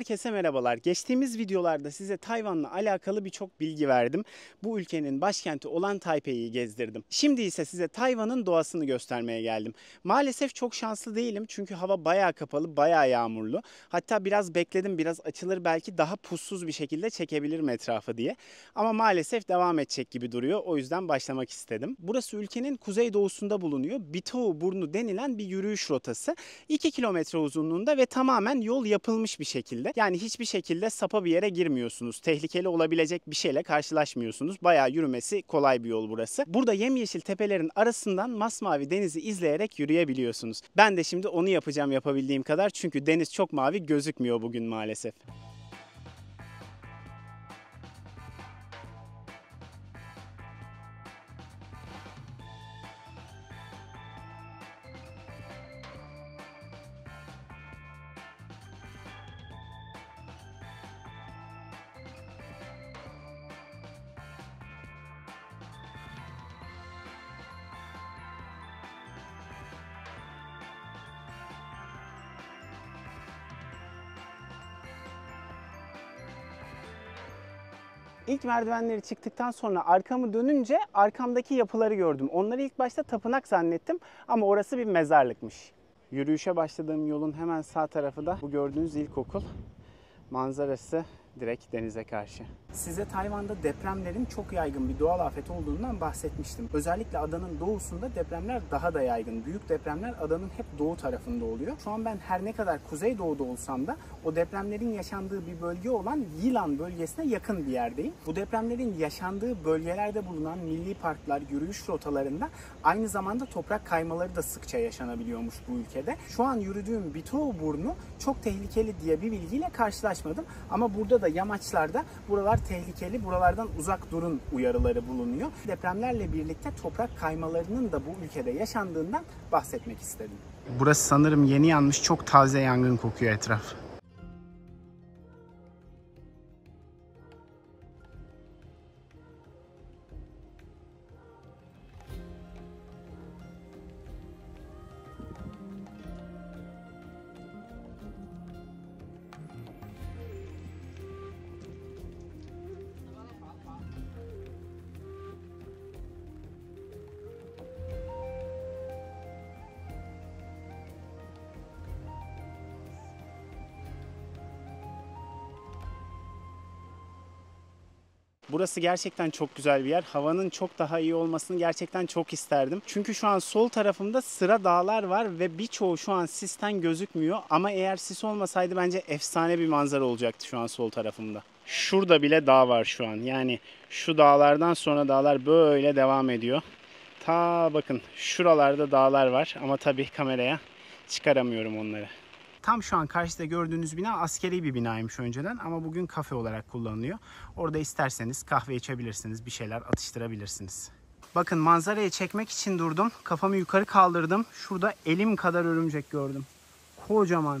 Herkese merhabalar. Geçtiğimiz videolarda size Tayvan'la alakalı birçok bilgi verdim. Bu ülkenin başkenti olan Taipei'yi gezdirdim. Şimdi ise size Tayvan'ın doğasını göstermeye geldim. Maalesef çok şanslı değilim çünkü hava bayağı kapalı, bayağı yağmurlu. Hatta biraz bekledim, biraz açılır belki daha pussuz bir şekilde çekebilirim etrafı diye. Ama maalesef devam edecek gibi duruyor. O yüzden başlamak istedim. Burası ülkenin kuzeydoğusunda bulunuyor. Bitou Burnu denilen bir yürüyüş rotası. 2 kilometre uzunluğunda ve tamamen yol yapılmış bir şekilde. Yani hiçbir şekilde sapa bir yere girmiyorsunuz. Tehlikeli olabilecek bir şeyle karşılaşmıyorsunuz. Bayağı yürümesi kolay bir yol burası. Burada yemyeşil tepelerin arasından masmavi denizi izleyerek yürüyebiliyorsunuz. Ben de şimdi onu yapacağım yapabildiğim kadar. Çünkü deniz çok mavi gözükmüyor bugün maalesef. İlk merdivenleri çıktıktan sonra arkamı dönünce arkamdaki yapıları gördüm. Onları ilk başta tapınak zannettim ama orası bir mezarlıkmış. Yürüyüşe başladığım yolun hemen sağ tarafı da bu gördüğünüz ilkokul. Manzarası direkt denize karşı. Size Tayvan'da depremlerin çok yaygın bir doğal afet olduğundan bahsetmiştim. Özellikle adanın doğusunda depremler daha da yaygın. Büyük depremler adanın hep doğu tarafında oluyor. Şu an ben her ne kadar kuzeydoğuda olsam da o depremlerin yaşandığı bir bölge olan Yilan bölgesine yakın bir yerdeyim. Bu depremlerin yaşandığı bölgelerde bulunan milli parklar, yürüyüş rotalarında aynı zamanda toprak kaymaları da sıkça yaşanabiliyormuş bu ülkede. Şu an yürüdüğüm Bitou Burnu çok tehlikeli diye bir bilgiyle karşılaşmadım ama burada da yamaçlarda buralar tehlikeli, buralardan uzak durun uyarıları bulunuyor. Depremlerle birlikte toprak kaymalarının da bu ülkede yaşandığından bahsetmek istedim. Burası sanırım yeni yanmış, çok taze yangın kokuyor etraf. Burası gerçekten çok güzel bir yer. Havanın çok daha iyi olmasını gerçekten çok isterdim. Çünkü şu an sol tarafımda sıra dağlar var ve birçoğu şu an sisten gözükmüyor. Ama eğer sis olmasaydı bence efsane bir manzara olacaktı şu an sol tarafımda. Şurada bile dağ var şu an. Yani şu dağlardan sonra dağlar böyle devam ediyor. Ta bakın şuralarda dağlar var ama tabii kameraya çıkaramıyorum onları. Tam şu an karşıda gördüğünüz bina askeri bir binaymış önceden ama bugün kafe olarak kullanılıyor. Orada isterseniz kahve içebilirsiniz, bir şeyler atıştırabilirsiniz. Bakın manzarayı çekmek için durdum. Kafamı yukarı kaldırdım. Şurada elim kadar örümcek gördüm. Kocaman.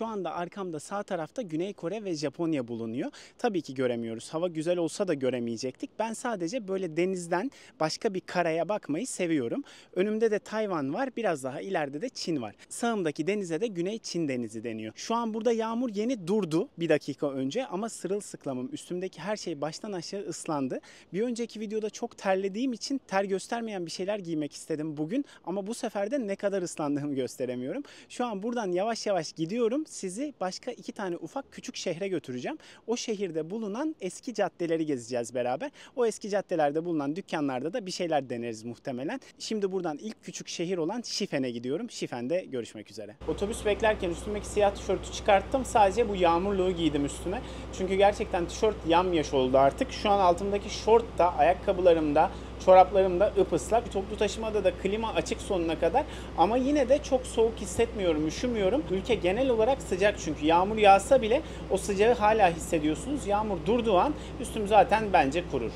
Şu anda arkamda sağ tarafta Güney Kore ve Japonya bulunuyor. Tabii ki göremiyoruz. Hava güzel olsa da göremeyecektik. Ben sadece böyle denizden başka bir karaya bakmayı seviyorum. Önümde de Tayvan var. Biraz daha ileride de Çin var. Sağımdaki denize de Güney Çin Denizi deniyor. Şu an burada yağmur yeni durdu bir dakika önce ama sırılsıklamım. Üstümdeki her şey baştan aşağı ıslandı. Bir önceki videoda çok terlediğim için ter göstermeyen bir şeyler giymek istedim bugün. Ama bu sefer de ne kadar ıslandığımı gösteremiyorum. Şu an buradan yavaş yavaş gidiyorum. yapacağım. Sizi başka iki tane ufak küçük şehre götüreceğim. O şehirde bulunan eski caddeleri gezeceğiz beraber. O eski caddelerde bulunan dükkanlarda da bir şeyler deneriz muhtemelen. Şimdi buradan ilk küçük şehir olan Shifen'e gidiyorum. Shifen'de görüşmek üzere. Otobüs beklerken üstümdeki siyah tişörtü çıkarttım. Sadece bu yağmurluğu giydim üstüme. Çünkü gerçekten tişört yamyaş oldu artık. Şu an altımdaki şort da, ayakkabılarım da, çoraplarım da ıpıslak. Toplu taşımada da klima açık sonuna kadar ama yine de çok soğuk hissetmiyorum, üşümüyorum. Ülke genel olarak sıcak çünkü yağmur yağsa bile o sıcağı hala hissediyorsunuz. Yağmur durduğu an üstüm zaten bence kurur.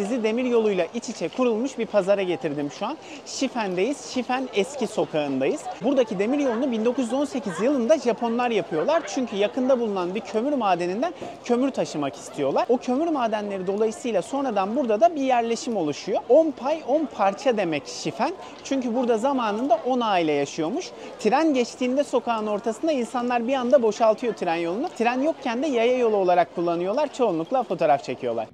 Sizi demir yoluyla iç içe kurulmuş bir pazara getirdim şu an. Shifen'deyiz. Shifen eski sokağındayız. Buradaki demir yolunu 1918 yılında Japonlar yapıyorlar. Çünkü yakında bulunan bir kömür madeninden kömür taşımak istiyorlar. O kömür madenleri dolayısıyla sonradan burada da bir yerleşim oluşuyor. 10 pay 10 parça demek Shifen. Çünkü burada zamanında 10 aile yaşıyormuş. Tren geçtiğinde sokağın ortasında insanlar bir anda boşaltıyor tren yolunu. Tren yokken de yaya yolu olarak kullanıyorlar. Çoğunlukla fotoğraf çekiyorlar.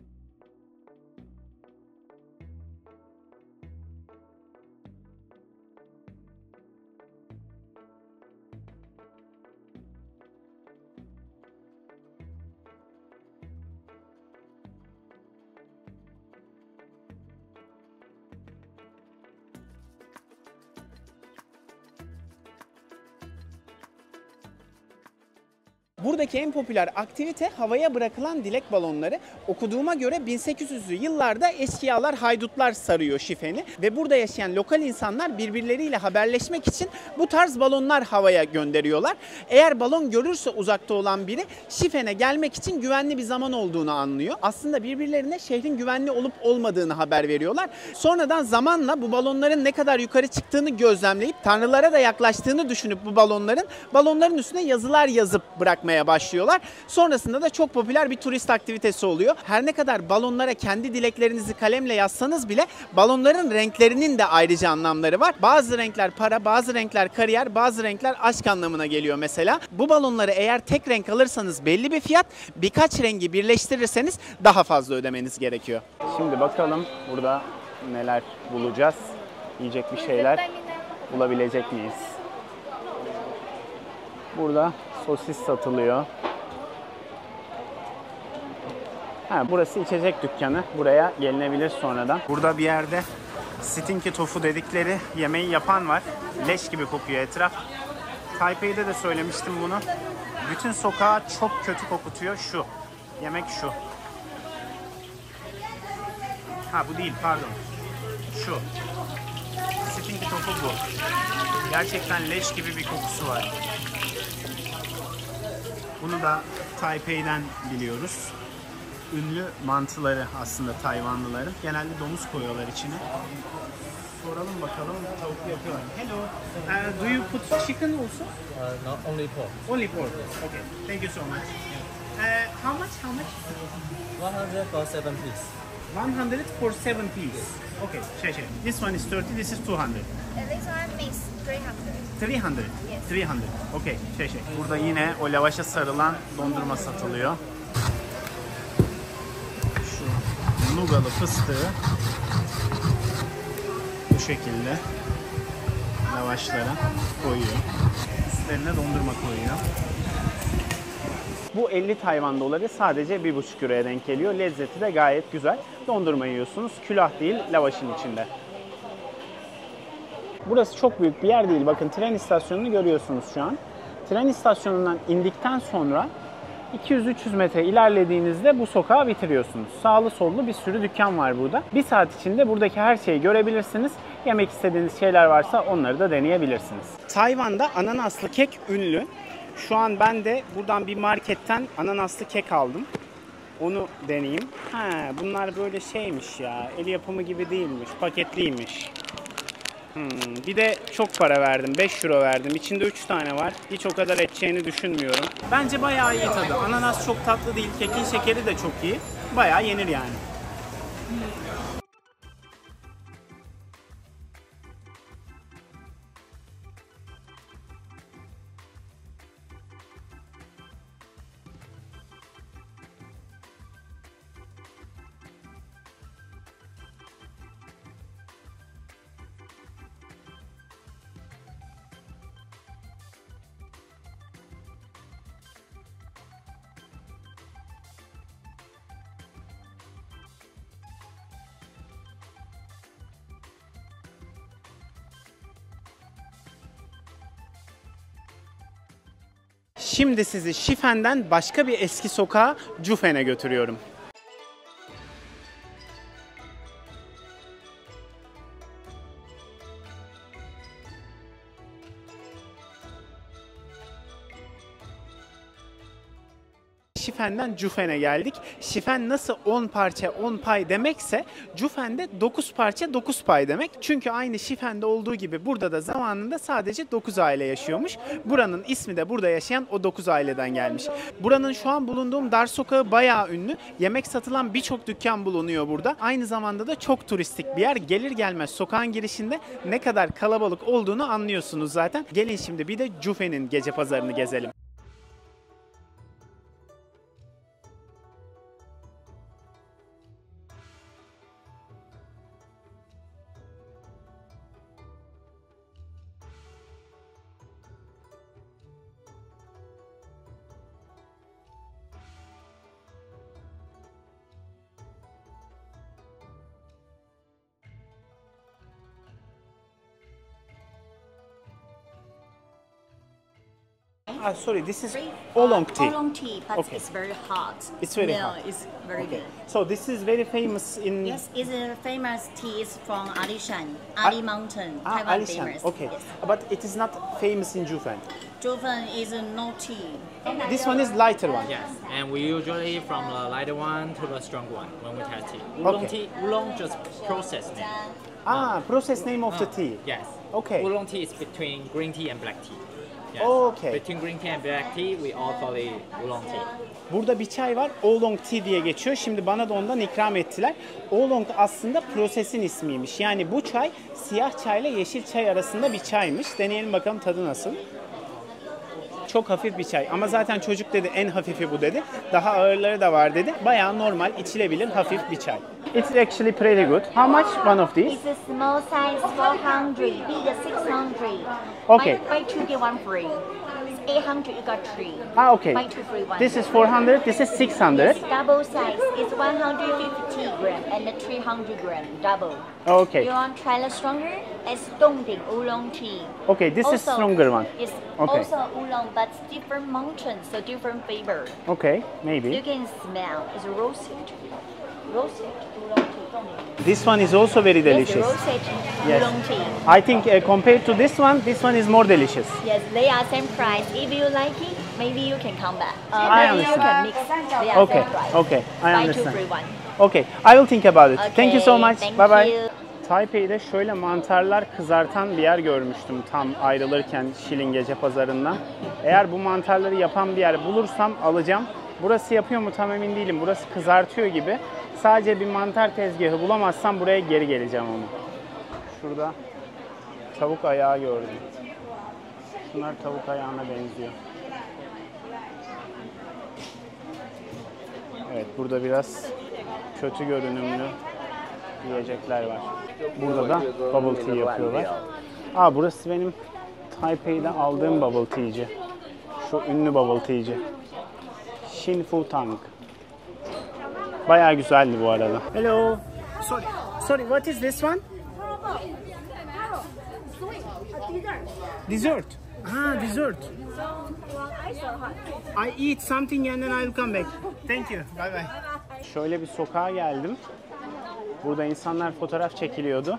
Buradaki en popüler aktivite havaya bırakılan dilek balonları. Okuduğuma göre 1800'lü yıllarda eşkıyalar, haydutlar sarıyor Shifen'i ve burada yaşayan lokal insanlar birbirleriyle haberleşmek için bu tarz balonlar havaya gönderiyorlar. Eğer balon görürse uzakta olan biri Shifen'e gelmek için güvenli bir zaman olduğunu anlıyor. Aslında birbirlerine şehrin güvenli olup olmadığını haber veriyorlar. Sonradan zamanla bu balonların ne kadar yukarı çıktığını gözlemleyip tanrılara da yaklaştığını düşünüp bu balonların üstüne yazılar yazıp bırakmaya başlıyorlar. Sonrasında da çok popüler bir turist aktivitesi oluyor. Her ne kadar balonlara kendi dileklerinizi kalemle yazsanız bile balonların renklerinin de ayrıca anlamları var. Bazı renkler para, bazı renkler kariyer, bazı renkler aşk anlamına geliyor mesela. Bu balonları eğer tek renk alırsanız belli bir fiyat, birkaç rengi birleştirirseniz daha fazla ödemeniz gerekiyor. Şimdi bakalım burada neler bulacağız. Yiyecek bir şeyler bulabilecek miyiz? Burada sosis satılıyor. Burası içecek dükkanı. Buraya gelinebilir sonradan. Burada bir yerde stinky tofu dedikleri yemeği yapan var. Leş gibi kokuyor etraf. Taipei'de de söylemiştim bunu. Bütün sokağı çok kötü kokutuyor. Şu. Yemek şu. Bu değil, pardon. Şu. Stinky tofu bu. Gerçekten leş gibi bir kokusu var. Bunu da Taipei'den biliyoruz. Ünlü mantıları aslında Tayvanlıların. Genelde domuz koyuyorlar içine. Soralım bakalım, tavuk yapıyorlar. Hello, do you put chicken also? No, only pork. Only pork. Okay, thank you so much. How much? 100 for 7 piece. 100 for 7 piece. Okay, this one is 30, this is 200. This one makes 300. 300. Yes. 300. Okay. Burada yine o lavaşa sarılan dondurma satılıyor. Şu nugalı fıstığı bu şekilde lavaşlara koyuyor. Üstlerine dondurma koyuyor. Bu 50 Tayvan doları sadece 1,5 euroya denk geliyor. Lezzeti de gayet güzel. Dondurma yiyorsunuz. Külah değil, lavaşın içinde. Burası çok büyük bir yer değil. Bakın tren istasyonunu görüyorsunuz şu an. Tren istasyonundan indikten sonra 200-300 metre ilerlediğinizde bu sokağı bitiriyorsunuz. Sağlı sollu bir sürü dükkan var burada. Bir saat içinde buradaki her şeyi görebilirsiniz. Yemek istediğiniz şeyler varsa onları da deneyebilirsiniz. Tayvan'da ananaslı kek ünlü. Şu an ben de buradan bir marketten ananaslı kek aldım. Onu deneyeyim. Bunlar böyle şeymiş ya. El yapımı gibi değilmiş. Paketliymiş. Bir de çok para verdim. 5 euro verdim. İçinde 3 tane var. Hiç o kadar edeceğini düşünmüyorum. Bence bayağı iyi tadı. Ananas çok tatlı değil. Kekin şekeri de çok iyi. Bayağı yenir yani. Şimdi sizi Shifen'den başka bir eski sokağa, Jiufen'e götürüyorum. Shifen'den Jiufen'e geldik. Shifen nasıl 10 parça 10 pay demekse, Jiufen'de 9 parça 9 pay demek. Çünkü aynı Shifen'de olduğu gibi burada da zamanında sadece 9 aile yaşıyormuş. Buranın ismi de burada yaşayan o 9 aileden gelmiş. Buranın şu an bulunduğum dar sokağı bayağı ünlü. Yemek satılan birçok dükkan bulunuyor burada. Aynı zamanda da çok turistik bir yer. Gelir gelmez sokağın girişinde ne kadar kalabalık olduğunu anlıyorsunuz zaten. Gelin şimdi bir de Jiufen'in gece pazarını gezelim. Ah, sorry, this is oolong tea. Oolong tea, but okay. It's very hot. It's very hot. It's very okay. Good. So this is very famous in... Yes, it's a famous tea from Alishan, Ali Mountain, Taiwan Alishan. Famous. Okay, yes. But it is not famous in Jiufen. Jiufen is no tea. This one is lighter one? Yes, and we usually from the lighter one to the strong one when we have tea. Oolong okay. Tea, oolong just process name. Ah, process name of the tea? Yes. Okay. Oolong tea is between green tea and black tea. Yes. Oh, okay. Between green tea and black tea, we all call it oolong tea. Burada bir çay var, oolong tea diye geçiyor. Şimdi bana da ondan ikram ettiler. Oolong aslında prosesin ismiymiş. Yani bu çay siyah çayla yeşil çay arasında bir çaymış. Deneyelim bakalım tadı nasıl. Çok hafif bir çay ama zaten çocuk dedi en hafifi bu dedi. Daha ağırları da var dedi. Bayağı normal içilebilir hafif bir çay. It's actually pretty good. How much one of these? It's a small size 400, big 600. Okay. Buy two get one free. It's 800 you got three. Ah okay. Buy two free one. This is 400. This is 600. It's double size. It's 150 gram and 300 gram double. Okay. You want to try the stronger? It's Dongding oolong tea. Okay, this also, is stronger one. It's okay. Also oolong, but different mountain, so different flavor. Okay, maybe. You can smell. It's roasted. Roasted oolong tea. This one is also very delicious. Yes, roasted oolong tea. Yes. I think compared to this one is more delicious. Yes, they are same price. If you like it, maybe you can come back. I understand. You can mix. They are okay. Same price. Okay, I understand. Buy two free one. Okay, I will think about it. Okay, thank you so much. Bye bye. You. Taipei'de şöyle mantarlar kızartan bir yer görmüştüm tam ayrılırken Şilin gece pazarından. Eğer bu mantarları yapan bir yer bulursam alacağım. Burası yapıyor mu tam emin değilim. Burası kızartıyor gibi. Sadece bir mantar tezgahı bulamazsam buraya geri geleceğim ama. Şurada tavuk ayağı gördüm. Şunlar tavuk ayağına benziyor. Evet burada biraz kötü görünümlü yiyecekler var. Burada da bubble tea yapıyorlar. Aa burası benim Taipei'de aldığım bubble tea'ci. Şu ünlü bubble tea'ci. Shifu Tang. Bayağı güzeldi bu arada. Hello. Sorry. Sorry, what is this one? Dessert. Ah, dessert. I eat something and then I'll come back. Thank you. Bye bye. Şöyle bir sokağa geldim. Burada insanlar fotoğraf çekiliyordu.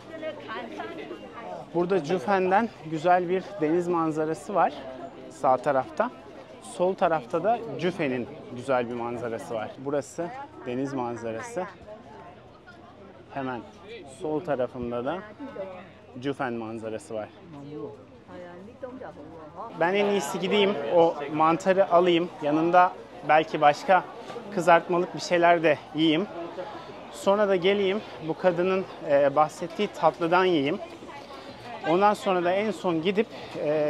Burada Jiufen'den güzel bir deniz manzarası var sağ tarafta. Sol tarafta da Jiufen'in güzel bir manzarası var. Burası deniz manzarası. Hemen sol tarafında da Jiufen manzarası var. Ben en iyisi gideyim, o mantarı alayım. Yanında belki başka kızartmalık bir şeyler de yiyeyim. Sonra da geleyim, bu kadının bahsettiği tatlıdan yiyeyim. Ondan sonra da en son gidip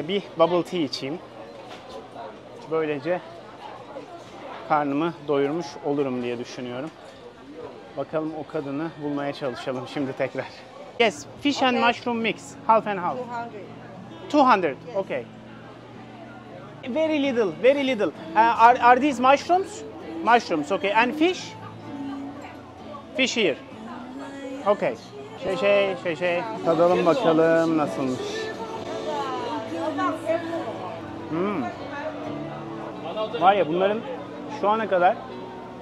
bir bubble tea içeyim. Böylece karnımı doyurmuş olurum diye düşünüyorum. Bakalım o kadını bulmaya çalışalım şimdi tekrar. Yes, fish and mushroom mix, half and half. 200. 200, okay. Very little, very little. Are these mushrooms? Mushrooms, okay. And fish? Fish here. Okay. Şey. Tadalım bakalım nasılmış. Var ya, bunların şu ana kadar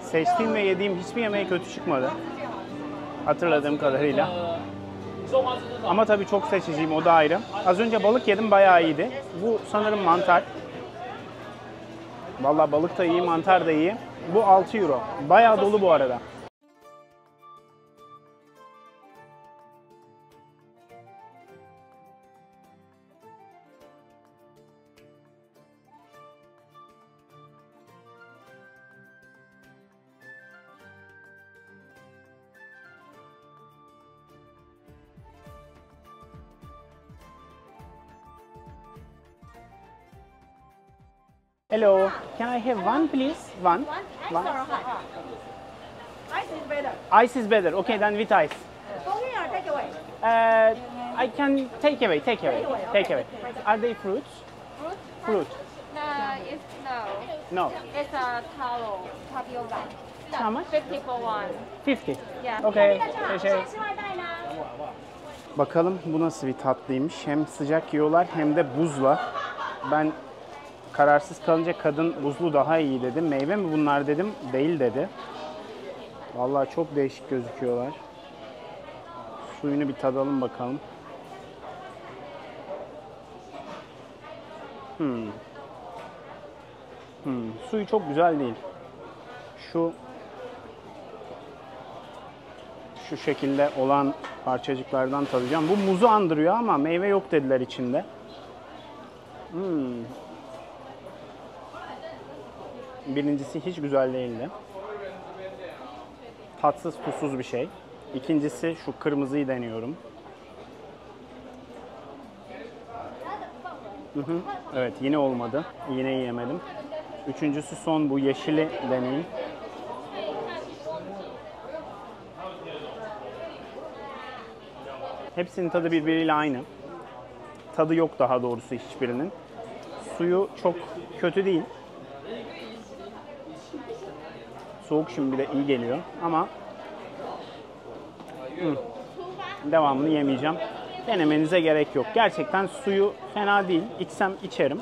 seçtiğim ve yediğim hiçbir yemeği kötü çıkmadı. Hatırladığım kadarıyla. Ama tabii çok seçiciyim, o da ayrı. Az önce balık yedim, bayağı iyiydi. Bu sanırım mantar. Vallahi balık da iyi, mantar da iyi. Bu 6 euro. Bayağı dolu bu arada. Hello, can I have one please? One. Ice is better. Ice is better. Okay, then with ice. Bone in or take away? I can take away. Are they fruits? Fruit. No. It's a tapioca. How much? 50 for one. 50. Yeah. Okay. Bakalım bu nasıl bir tatlıymış. Hem sıcak yiyorlar hem de buzla. Ben kararsız kalınca kadın buzlu daha iyi dedi. Meyve mi bunlar dedim. Değil dedi. Vallahi çok değişik gözüküyorlar. Suyunu bir tadalım bakalım. Suyu çok güzel değil. Şu şekilde olan parçacıklardan tadacağım. Bu muzu andırıyor ama meyve yok dediler içinde. Birincisi hiç güzel değildi. Tatsız tuzsuz bir şey. İkincisi şu kırmızıyı deniyorum. Evet, yine olmadı. Yine yiyemedim. Üçüncüsü son, bu yeşili deneyim. Hepsinin tadı birbiriyle aynı. Tadı yok daha doğrusu hiçbirinin. Suyu çok kötü değil. Soğuk şimdi de iyi geliyor ama devamını yemeyeceğim. Denemenize gerek yok. Gerçekten suyu fena değil. İçsem içerim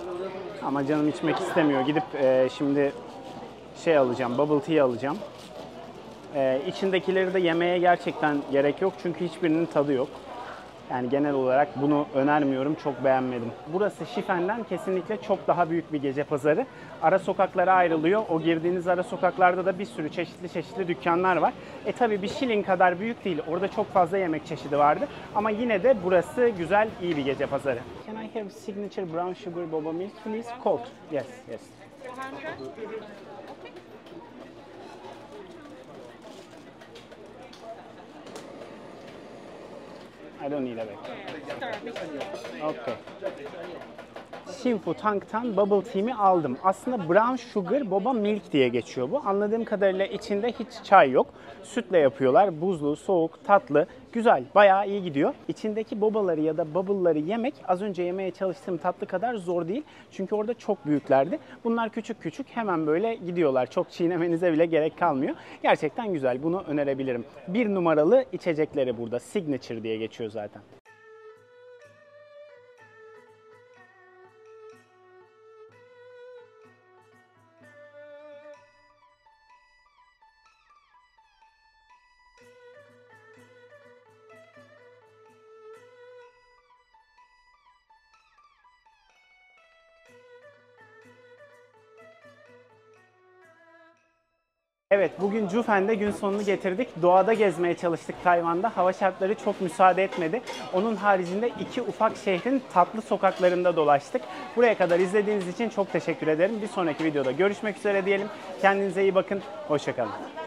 ama canım içmek istemiyor. Gidip şimdi şey alacağım, bubble tea alacağım. İçindekileri de yemeye gerçekten gerek yok çünkü hiçbirinin tadı yok. Yani genel olarak bunu önermiyorum, çok beğenmedim. Burası Shifen'den kesinlikle çok daha büyük bir gece pazarı. Ara sokaklara ayrılıyor. O girdiğiniz ara sokaklarda da bir sürü çeşitli dükkanlar var. Tabii bir Şilin kadar büyük değil. Orada çok fazla yemek çeşidi vardı. Ama yine de burası güzel, iyi bir gece pazarı. Can I have signature brown sugar boba milk please? Cold. Yes. I don't need a bag. Okay. Shifu Tang'tan bubble tea'mi aldım. Aslında brown sugar boba milk diye geçiyor bu. Anladığım kadarıyla içinde hiç çay yok. Sütle yapıyorlar. Buzlu, soğuk, tatlı. Güzel, bayağı iyi gidiyor. İçindeki bobaları ya da bubble'ları yemek az önce yemeye çalıştığım tatlı kadar zor değil. Çünkü orada çok büyüklerdi. Bunlar küçük hemen böyle gidiyorlar. Çok çiğnemenize bile gerek kalmıyor. Gerçekten güzel, bunu önerebilirim. 1 numaralı içecekleri burada. Signature diye geçiyor zaten. Evet, bugün Jiufen'de gün sonunu getirdik. Doğada gezmeye çalıştık Tayvan'da. Hava şartları çok müsaade etmedi. Onun haricinde iki ufak şehrin tatlı sokaklarında dolaştık. Buraya kadar izlediğiniz için çok teşekkür ederim. Bir sonraki videoda görüşmek üzere diyelim. Kendinize iyi bakın. Hoşça kalın.